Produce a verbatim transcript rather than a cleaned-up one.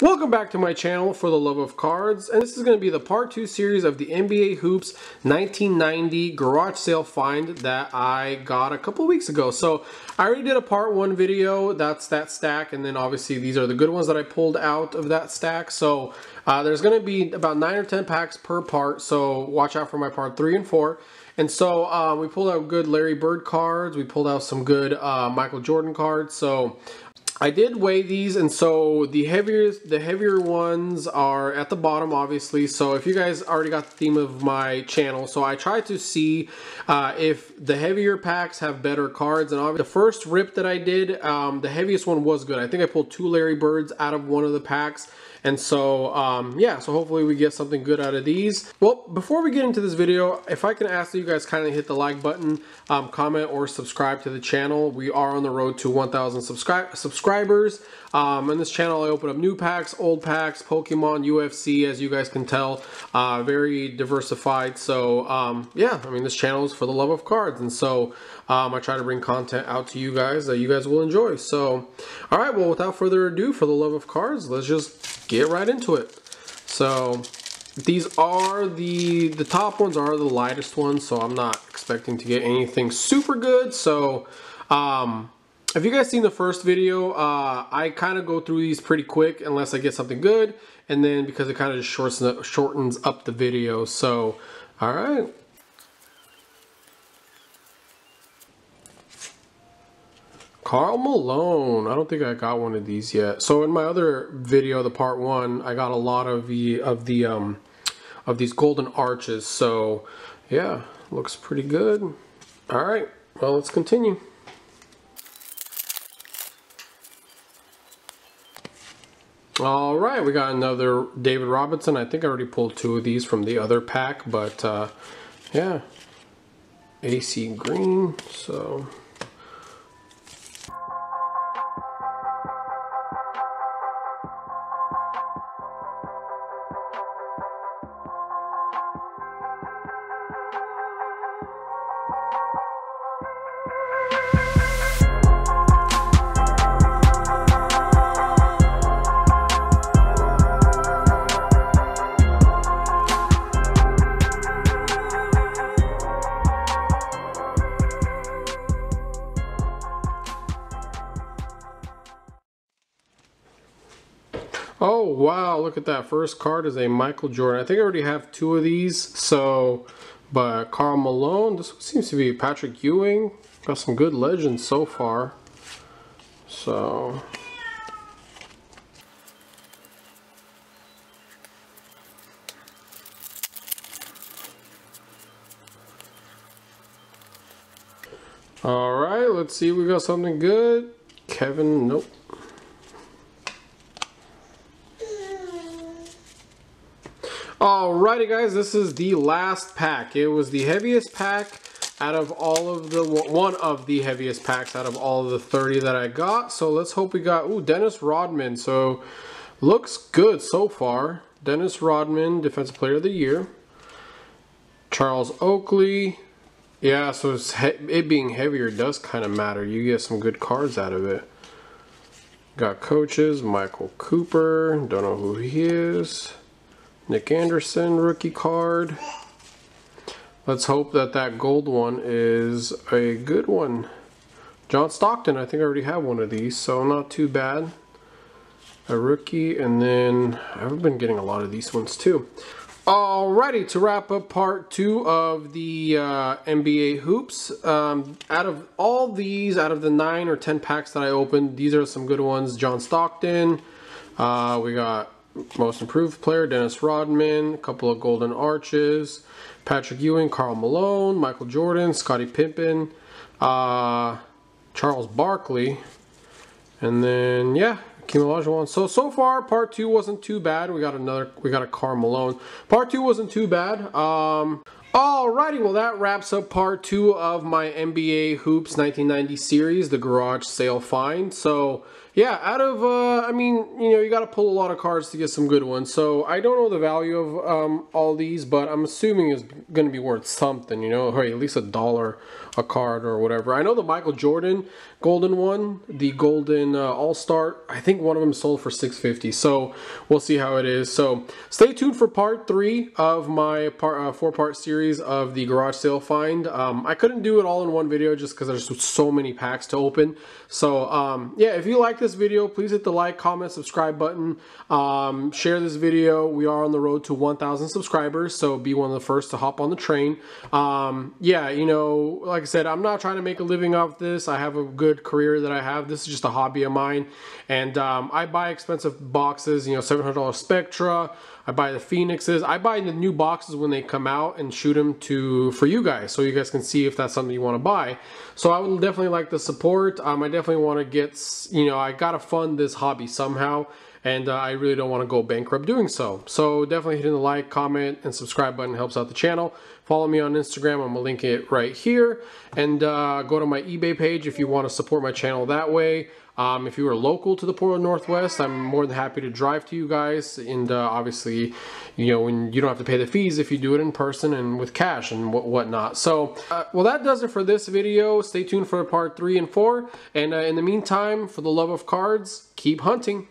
Welcome back to my channel, For the Love of Cards, and this is going to be the part two series of the N B A Hoops nineteen ninety garage sale find that I got a couple weeks ago. So I already did a part one video, that's that stack, and then obviously these are the good ones that I pulled out of that stack. So uh, there's going to be about nine or ten packs per part, so watch out for my part three and four. And so uh, we pulled out good Larry Bird cards, we pulled out some good uh, Michael Jordan cards, so I did weigh these, and so the heavier the heavier ones are at the bottom, obviously. So if you guys already got the theme of my channel, so I try to see uh, if the heavier packs have better cards. And obviously the first rip that I did, um, the heaviest one was good. I think I pulled two Larry Birds out of one of the packs. And so, um, yeah, so hopefully we get something good out of these. Well, before we get into this video, if I can ask that you guys kindly hit the like button, um, comment, or subscribe to the channel. We are on the road to one thousand subscri subscribers. Um, on this channel, I open up new packs, old packs, Pokemon, U F C, as you guys can tell, uh, very diversified. So, um, yeah, I mean, this channel is for the love of cards. And so um, I try to bring content out to you guys that you guys will enjoy. So, all right, well, without further ado, for the love of cards, let's just get right into it. So these are the the top ones are the lightest ones, so I'm not expecting to get anything super good. So um if you guys seen the first video, uh I kind of go through these pretty quick unless I get something good, and then because it kind of just shortens up, shortens up the video. So all right. Karl Malone. I don't think I got one of these yet. So in my other video, the part one, I got a lot of the of the um of these golden arches. So yeah, looks pretty good. All right, well, let's continue. All right, we got another David Robinson. I think I already pulled two of these from the other pack, but uh, yeah, A C Green. So. Oh wow, look at that. First card is a Michael Jordan. I think I already have two of these, so but Karl Malone. This one seems to be Patrick Ewing. Got some good legends so far. So alright, let's see if we got something good. Kevin, nope. Alrighty guys, this is the last pack. It was the heaviest pack out of all of the, one of the heaviest packs out of all of the thirty that I got. So let's hope we got, ooh, Dennis Rodman. So looks good so far. Dennis Rodman, Defensive Player of the Year. Charles Oakley. Yeah, so it's he it being heavier does kind of matter. You get some good cards out of it. Got coaches, Michael Cooper. Don't know who he is. Nick Anderson, rookie card. Let's hope that that gold one is a good one. John Stockton, I think I already have one of these, so not too bad. A rookie, and then I've been getting a lot of these ones too. Alrighty, to wrap up part two of the uh, N B A Hoops. Um, out of all these, out of the nine or ten packs that I opened, these are some good ones. John Stockton, uh, we got Most Improved Player, Dennis Rodman, a couple of golden arches, Patrick Ewing, Karl Malone, Michael Jordan, Scottie Pippen, uh, Charles Barkley, and then yeah, Hakeem Olajuwon. So so far, part two wasn't too bad. We got another. We got a Karl Malone. Part two wasn't too bad. Um, Alrighty, well that wraps up part two of my N B A Hoops nineteen ninety series, the garage sale find. So yeah, out of, uh, I mean, you know, you got to pull a lot of cards to get some good ones. So I don't know the value of um, all these, but I'm assuming it's going to be worth something, you know, or at least a dollar a card or whatever. I know the Michael Jordan golden one, the golden uh, all-star, I think one of them sold for six fifty. So we'll see how it is. So stay tuned for part three of my part, uh, four-part series of the garage sale find. Um, I couldn't do it all in one video just because there's so many packs to open. So um, yeah, if you like this video, please hit the like, comment, subscribe button, um, share this video. We are on the road to one thousand subscribers, so be one of the first to hop on the train. Um, yeah, you know, like I said, I'm not trying to make a living off this. I have a good career that I have. This is just a hobby of mine, and um, I buy expensive boxes, you know, seven hundred dollar Spectra. I buy the Phoenixes. I buy the new boxes when they come out and shoot them to for you guys, so you guys can see if that's something you want to buy. So I would definitely like the support. Um, I definitely want to get, you know, I gotta fund this hobby somehow, and uh, I really don't want to go bankrupt doing so. So definitely hitting the like, comment, and subscribe button helps out the channel. Follow me on Instagram. I'm gonna link it right here, and uh, go to my eBay page if you want to support my channel that way. Um, if you are local to the Portland Northwest, I'm more than happy to drive to you guys, and uh, obviously, you know, when you don't have to pay the fees if you do it in person and with cash and what whatnot. So, uh, well, that does it for this video. Stay tuned for part three and four, and uh, in the meantime, for the love of cards, keep hunting.